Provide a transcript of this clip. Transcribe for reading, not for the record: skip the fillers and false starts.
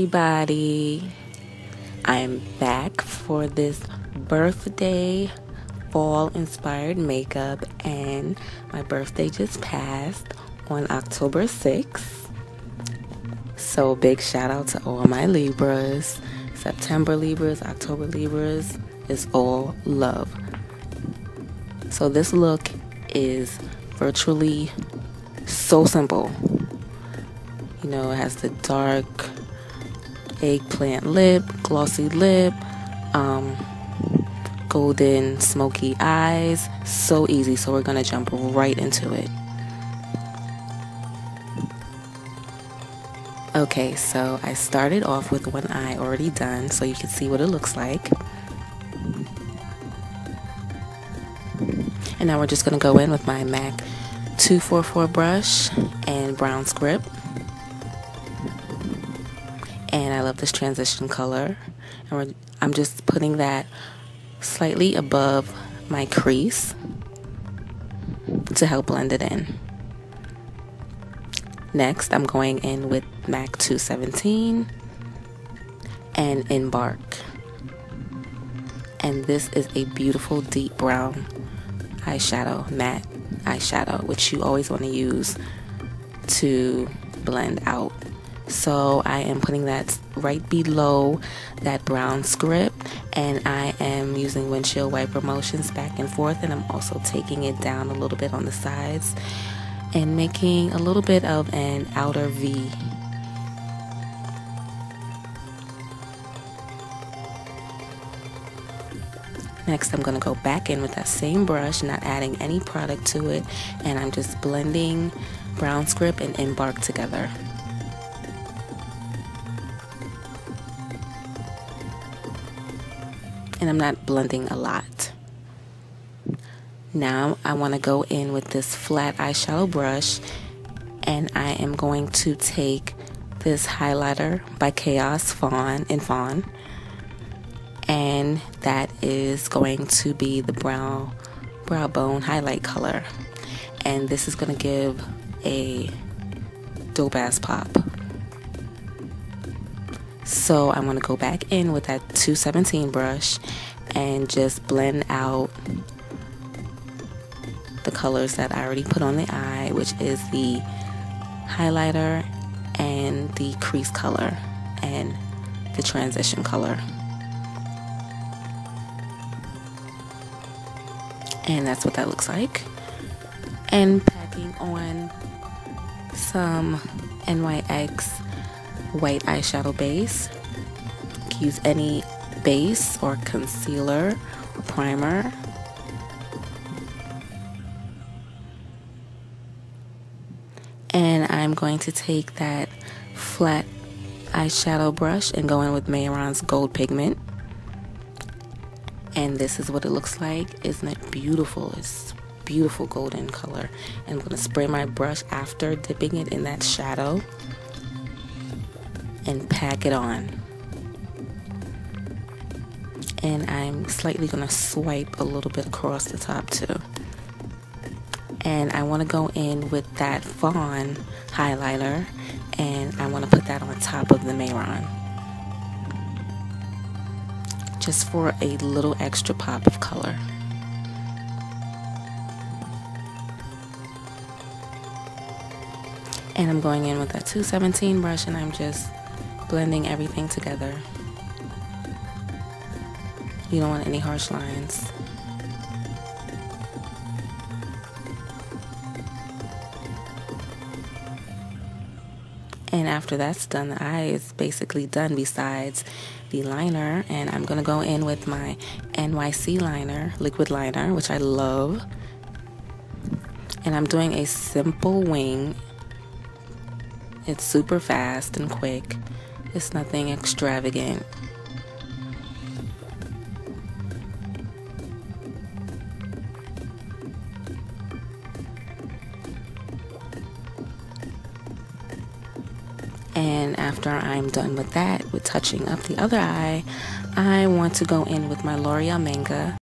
everybody. I'm back for this birthday fall inspired makeup, and my birthday just passed on October 6th. So big shout out to all my Libras. September Libras, October Libras is all love. So this look is virtually so simple. You know, it has the dark eggplant lip, glossy lip, golden smoky eyes. So easy. So we're gonna jump right into it. Okay, so I started off with one eye already done, so you can see what it looks like. And now we're just gonna go in with my MAC 244 brush and brown script. And I love this transition color, and I'm just putting that slightly above my crease to help blend it in. Next, I'm going in with MAC 217 and Embark, and this is a beautiful deep brown eyeshadow, matte eyeshadow, which you always want to use to blend out. So I am putting that right below that brown script, and I am using windshield wiper motions back and forth, and I'm also taking it down a little bit on the sides and making a little bit of an outer V. Next, I'm gonna go back in with that same brush, not adding any product to it, and I'm just blending brown script and Embark together. And I'm not blending a lot. Now I want to go in with this flat eyeshadow brush, and I am going to take this highlighter by Chaos Fawn and Fawn, and that is going to be the brow bone highlight color, and this is going to give a dope ass pop. So I'm going to go back in with that 217 brush and just blend out the colors that I already put on the eye, which is the highlighter and the crease color and the transition color. And that's what that looks like. And packing on some NYX white eyeshadow base. You can use any base or concealer or primer. And I'm going to take that flat eyeshadow brush and go in with Mehron's gold pigment. And this is what it looks like. Isn't it beautiful? It's beautiful golden color. And I'm going to spray my brush after dipping it in that shadow and pack it on. And I'm slightly gonna swipe a little bit across the top too. And I wanna go in with that Fawn highlighter, and I wanna put that on top of the Mehron, just for a little extra pop of color. And I'm going in with that 217 brush, and I'm just blending everything together. You don't want any harsh lines. And after that's done, the eye is basically done besides the liner. And I'm gonna go in with my NYX liner, liquid liner, which I love. And I'm doing a simple wing. It's super fast and quick. It's nothing extravagant. And after I'm done with that, with touching up the other eye, I want to go in with my L'Oreal Manga